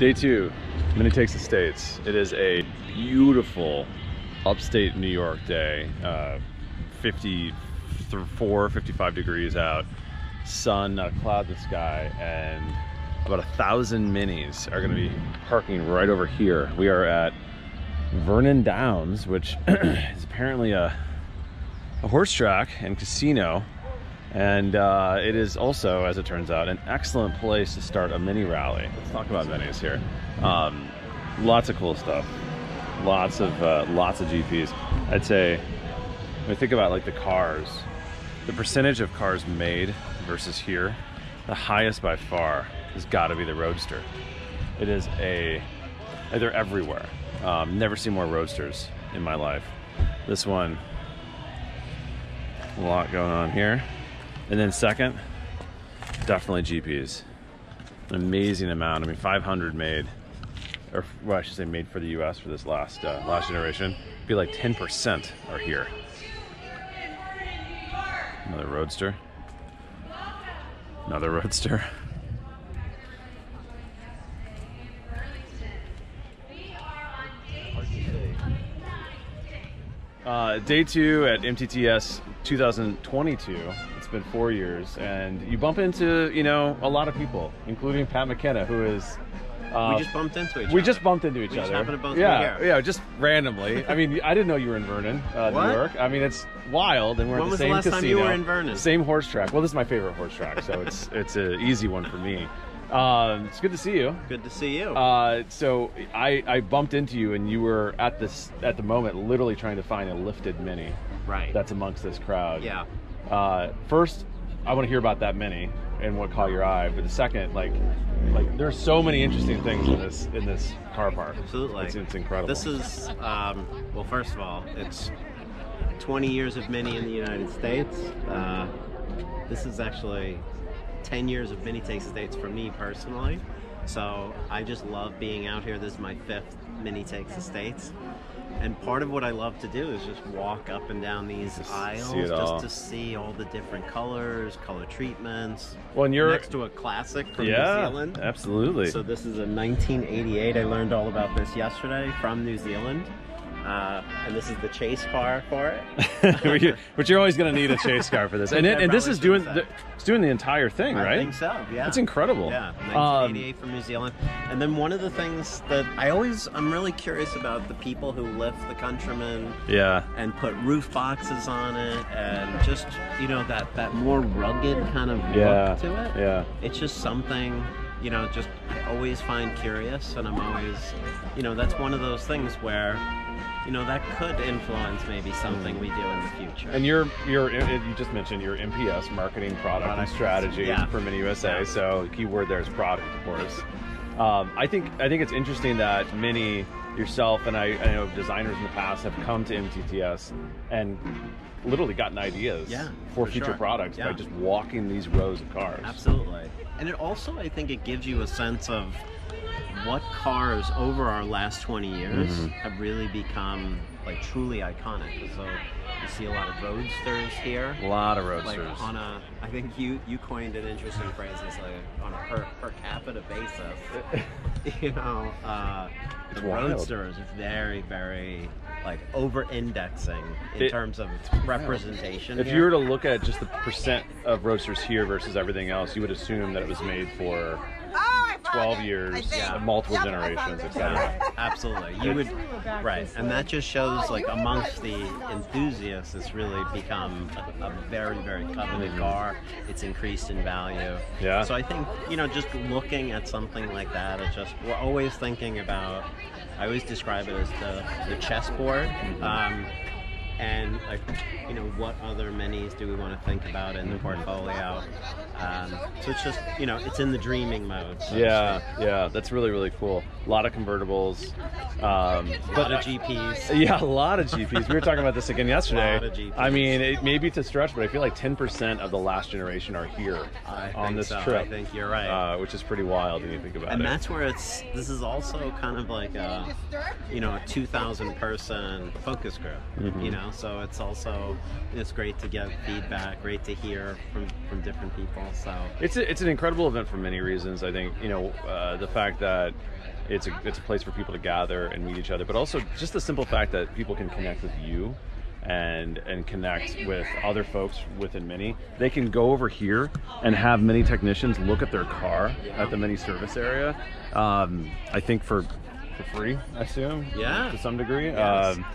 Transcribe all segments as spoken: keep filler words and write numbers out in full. Day two, Mini Takes States. It is a beautiful upstate New York day, uh, fifty-four, fifty-five degrees out, sun, not a cloud in the sky, and about a thousand minis are gonna be parking right over here. We are at Vernon Downs, which is apparently a, a horse track and casino. And uh, it is also, as it turns out, an excellent place to start a mini rally. Let's talk about minis here. Um, lots of cool stuff. Lots of uh, lots of G Ps. I'd say, when I think about like the cars, the percentage of cars made versus here, the highest by far has got to be the Roadster. It is a, they're everywhere. Um, never seen more Roadsters in my life. This one, a lot going on here. And then second, definitely G Ps. An amazing amount. I mean, five hundred made, or well, I should say made for the U S for this last uh, last generation. It'd be like ten percent are here. Another Roadster. Another Roadster. Uh, day two at M T T S two thousand twenty-two. It's been four years, and you bump into you know a lot of people, including Pat McKenna, who is. Uh, we just bumped into each other. We just bumped into each we other. Just happened to both yeah, be here. yeah, just randomly. I mean, I didn't know you were in Vernon, uh, New York. I mean, it's wild, and we're at the same casino. When was the last time you were in Vernon? Same horse track. Well, this is my favorite horse track, so it's it's an easy one for me. Um, it's good to see you. Good to see you. Uh, so I, I bumped into you, and you were at this at the moment literally trying to find a lifted mini. Right. That's amongst this crowd. Yeah. Uh, first, I want to hear about that mini and what caught your eye. But the second, like, like there's so many interesting things in this in this car park. Absolutely. It's, it's incredible. This is um, well, first of all, it's twenty years of mini in the United States. Uh, this is actually ten years of Mini Takes States for me personally, so I just love being out here. This is my fifth Mini Takes States, and part of what I love to do is just walk up and down these just aisles just all. to see all the different colors, color treatments. Well, and you're next to a classic from yeah, New Zealand. Absolutely. So this is a nineteen eighty-eight. I learned all about this yesterday from New Zealand. Uh, and this is the chase car for it. But you're always going to need a chase car for this. And, it, and this is doing the, it's doing the entire thing, right? I think so, yeah. It's incredible. Yeah, nineteen eighty-eight um, from New Zealand. And then one of the things that I always, I'm really curious about the people who lift the Countryman yeah. and put roof boxes on it and just, you know, that, that more rugged kind of yeah. look to it. Yeah. It's just something... You know, just I always find curious, and I'm always, you know, that's one of those things where, you know, that could influence maybe something we do in the future. And your your you just mentioned your M P S, marketing, product, product and strategy yeah. for Mini U S A. Yeah. So the key word there is product, of course. Um, I think I think it's interesting that Mini yourself and I, I know designers in the past have come to M T T S and literally gotten ideas yeah, for, for future sure. products yeah. by just walking these rows of cars. Absolutely. And it also, I think it gives you a sense of what cars over our last twenty years mm-hmm. have really become like truly iconic. So you see a lot of Roadsters here. A lot of Roadsters. Like on a, I think you, you coined an interesting phrase, it's like on a per, per capita basis. You know, uh, the Roadster is very, very like over-indexing in it, terms of representation. If here. you were to look at just the percent of Roadsters here versus everything else, you would assume that it was made for twelve years, yeah. multiple yep, generations, et cetera. Absolutely, you would, right, and that just shows like amongst the enthusiasts, it's really become a, a very, very coveted car. It's increased in value. Yeah. So I think you know, just looking at something like that, it's just we're always thinking about. I always describe it as the, the chessboard. Mm-hmm. um, and like, you know, what other minis do we want to think about in the portfolio? Um, so it's just, you know, it's in the dreaming mode. So yeah, yeah, that's really, really cool. A lot of convertibles. Um, a lot of G Ps. Yeah, a lot of G Ps. We were talking about this again yesterday. A lot of G Ps. I mean, it may be to stretch, but I feel like ten percent of the last generation are here I on think this so. trip. I think you're right. Uh, which is pretty wild when you think about and it. And that's where it's, this is also kind of like a, you know, a two thousand person focus group, mm-hmm. you know? know, so it's also, it's great to get feedback, great to hear from, from different people. So it's a, it's an incredible event for many reasons. I think, you know, uh, the fact that it's a, it's a place for people to gather and meet each other, but also just the simple fact that people can connect with you and and connect with other folks within Mini. They can go over here and have Mini technicians look at their car at the Mini service area, um, I think for for free, I assume, yeah, to some degree. Yes. Um,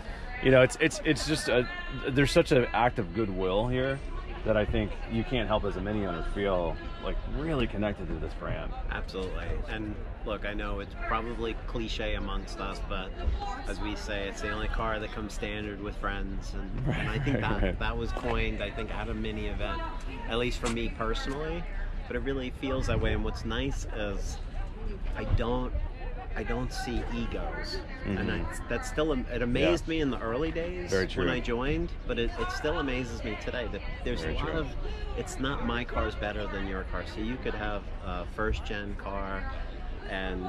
you know, it's it's it's just a, there's such an act of goodwill here that I think you can't help as a Mini owner feel like really connected to this brand. Absolutely. And look, I know it's probably cliche amongst us, but as we say, it's the only car that comes standard with friends. And, right, and I think right, that, right. that was coined, I think, at a Mini event, at least for me personally, but it really feels that way. And what's nice is I don't, I don't see egos, mm-hmm. and I, that's still, it amazed yeah. me in the early days when I joined, but it, it still amazes me today that there's Very a lot true. of, it's not my car's better than your car, so you could have a first gen car and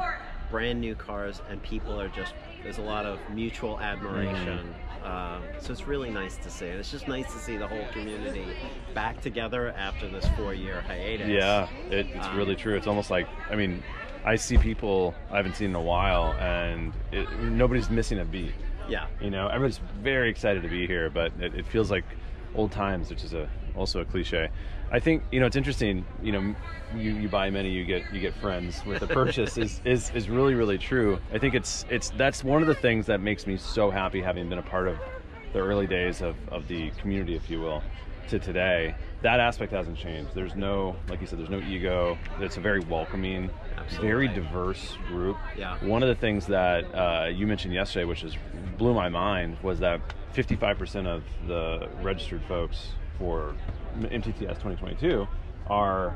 brand new cars, and people are just, there's a lot of mutual admiration. Mm-hmm. uh, so it's really nice to see, and it's just nice to see the whole community back together after this four year hiatus. Yeah, it, it's um, really true. It's almost like, I mean, I see people I haven't seen in a while, and it, nobody's missing a beat. Yeah. You know, everyone's very excited to be here, but it, it feels like old times, which is a, also a cliche. I think, you know, it's interesting, you know, you, you buy Mini, you get you get friends with the purchase is, is, is really, really true. I think it's, it's that's one of the things that makes me so happy, having been a part of the early days of, of the community, if you will, to today. That aspect hasn't changed. There's no, like you said, there's no ego. It's a very welcoming, Absolutely. very diverse group. Yeah. One of the things that uh, you mentioned yesterday, which is, blew my mind, was that fifty-five percent of the registered folks for M T T S twenty twenty-two are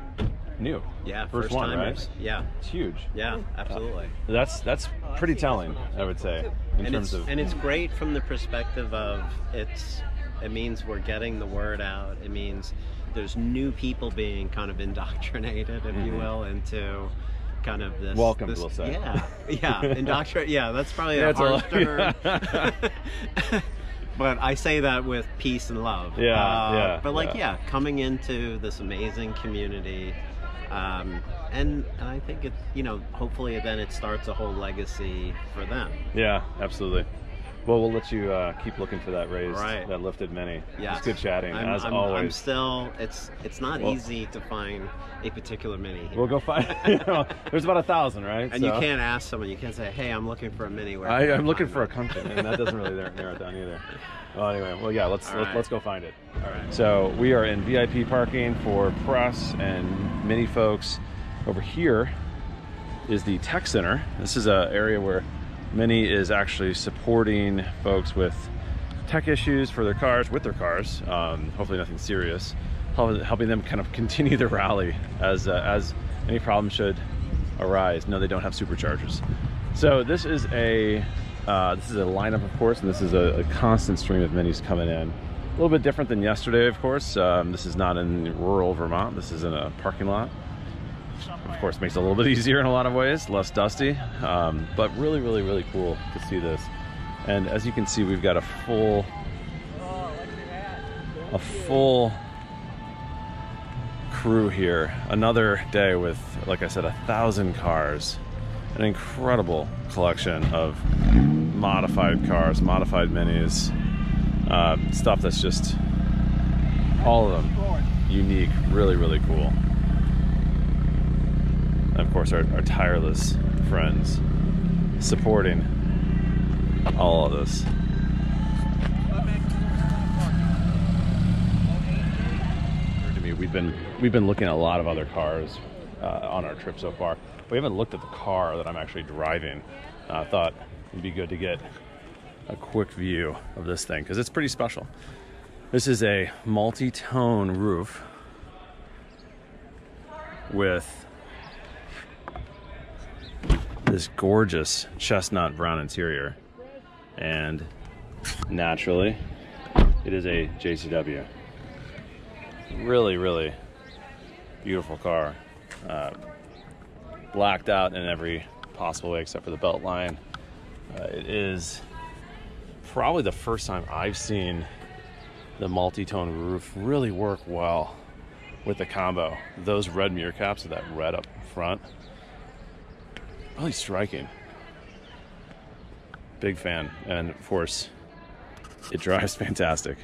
new. Yeah, first, first one, timers. Right? Yeah. It's huge. Yeah, absolutely. Uh, that's that's pretty telling, I would say, in and terms of... And it's great from the perspective of it's... It means we're getting the word out. It means there's new people being kind of indoctrinated, if mm-hmm. you will, into kind of this. Welcome, this, we'll say. Yeah, yeah, indoctrinate. Yeah, that's probably yeah, a hard term. Yeah. But I say that with peace and love. Yeah, uh, yeah. But like, yeah. yeah, coming into this amazing community, um, and and I think it, you know, hopefully then it starts a whole legacy for them. Yeah, absolutely. Well, we'll let you uh, keep looking for that raise right. that lifted Mini. Yeah, it's good chatting I'm, as I'm, always. I'm still. It's it's not well, easy to find a particular Mini. Here. We'll go find. You know, there's about a thousand, right? And so. You can't ask someone. You can't say, "Hey, I'm looking for a Mini." Where I, I'm looking for it? a country, and that doesn't really narrow it down either. Well, anyway, well, yeah, let's let, right. let's go find it. All right. So we are in V I P parking for press and Mini folks. Over here is the tech center. This is an area where Mini is actually supporting folks with tech issues for their cars, with their cars, um, hopefully nothing serious, helping them kind of continue the rally as, uh, as any problem should arise. No, they don't have superchargers. So this is a, uh, this is a lineup, of course, and this is a, a constant stream of Minis coming in. A little bit different than yesterday, of course. Um, this is not in rural Vermont. This is in a parking lot. Of course, makes it a little bit easier in a lot of ways, less dusty, um, but really, really, really cool to see this. And as you can see, we've got a full, a full crew here. Another day with, like I said, a thousand cars, an incredible collection of modified cars, modified Minis, uh, stuff that's just all of them unique, really, really cool. And of course, our, our tireless friends supporting all of this. To me, we've been we've been looking at a lot of other cars uh, on our trip so far. We haven't looked at the car that I'm actually driving. I uh, thought it'd be good to get a quick view of this thing because it's pretty special. This is a multi-tone roof with this gorgeous chestnut brown interior, and naturally it is a J C W. Really, really beautiful car, uh, blacked out in every possible way except for the belt line. Uh, it is probably the first time I've seen the multi-tone roof really work well with the combo. Those red mirror caps with that red up front, really striking. Big fan, and of course, it drives fantastic.